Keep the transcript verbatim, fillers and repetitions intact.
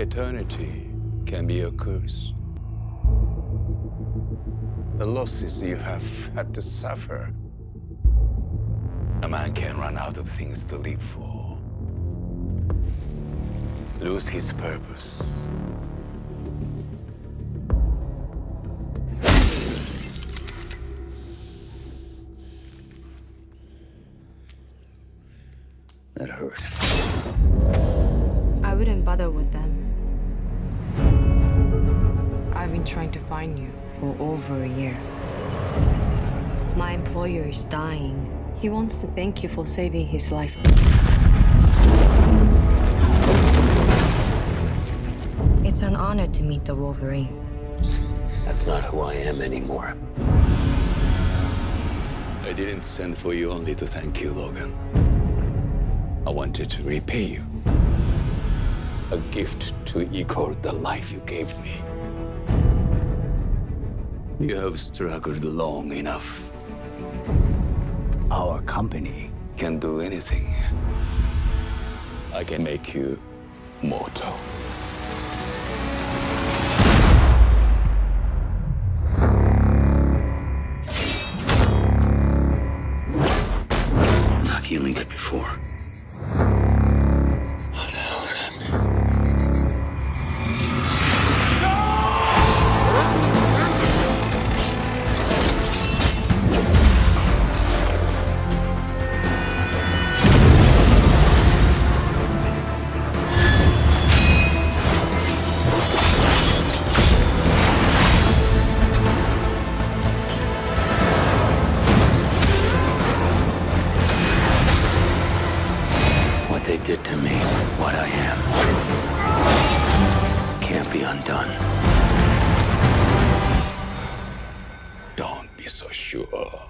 eternity can be a curse. The losses you have had to suffer. A man can run out of things to live for, lose his purpose. That hurt. I wouldn't bother with them. I've been trying to find you for over a year. My employer is dying. He wants to thank you for saving his life. It's an honor to meet the Wolverine. That's not who I am anymore. I didn't send for you only to thank you, Logan. I wanted to repay you. A gift to equal the life you gave me. You have struggled long enough. Our company can do anything. I can make you mortal. Not healing it before. What the hell is happening? They did to me what I am can't be undone. Don't be so sure.